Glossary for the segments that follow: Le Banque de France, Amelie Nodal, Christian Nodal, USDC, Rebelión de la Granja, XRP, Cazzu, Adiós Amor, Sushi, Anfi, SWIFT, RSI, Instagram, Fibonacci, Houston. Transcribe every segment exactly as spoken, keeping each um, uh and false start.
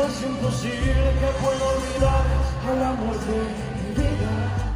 Es imposible que pueda olvidar al amor de mi vida.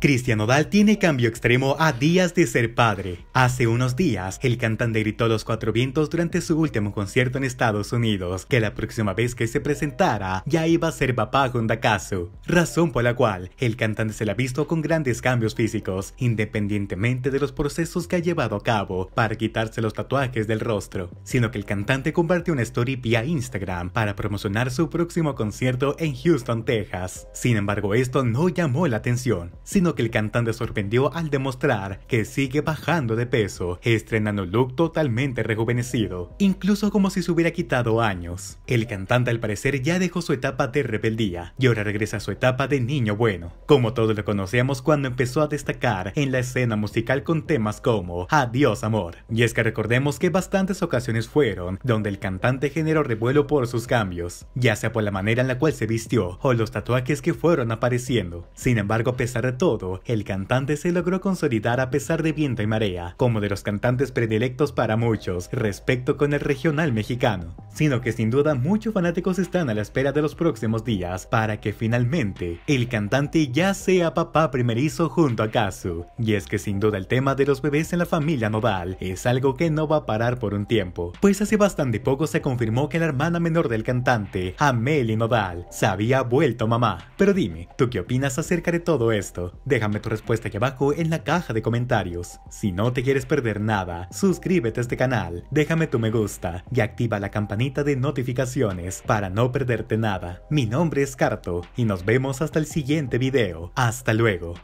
Christian Nodal tiene cambio extremo a días de ser padre. Hace unos días, el cantante gritó a los cuatro vientos durante su último concierto en Estados Unidos que la próxima vez que se presentara ya iba a ser papá con Cazzu, razón por la cual el cantante se la ha visto con grandes cambios físicos, independientemente de los procesos que ha llevado a cabo para quitarse los tatuajes del rostro, sino que el cantante compartió una story vía Instagram para promocionar su próximo concierto en Houston, Texas. Sin embargo, esto no llamó la atención, sino que el cantante sorprendió al demostrar que sigue bajando de peso, estrenando un look totalmente rejuvenecido, incluso como si se hubiera quitado años. El cantante al parecer ya dejó su etapa de rebeldía y ahora regresa a su etapa de niño bueno, como todos lo conocemos cuando empezó a destacar en la escena musical con temas como Adiós Amor. Y es que recordemos que bastantes ocasiones fueron donde el cantante generó revuelo por sus cambios, ya sea por la manera en la cual se vistió o los tatuajes que fueron apareciendo. Sin embargo, a pesar de todo, el cantante se logró consolidar a pesar de viento y marea, como de los cantantes predilectos para muchos respecto con el regional mexicano, sino que sin duda muchos fanáticos están a la espera de los próximos días para que finalmente el cantante ya sea papá primerizo junto a Cazzu. Y es que sin duda el tema de los bebés en la familia Nodal es algo que no va a parar por un tiempo, pues hace bastante poco se confirmó que la hermana menor del cantante, Amelie Nodal, se había vuelto mamá. Pero dime, ¿tú qué opinas acerca de todo esto? Déjame tu respuesta aquí abajo en la caja de comentarios. Si no te quieres perder nada, suscríbete a este canal, déjame tu me gusta y activa la campanita de notificaciones para no perderte nada. Mi nombre es Carto y nos vemos hasta el siguiente video. Hasta luego.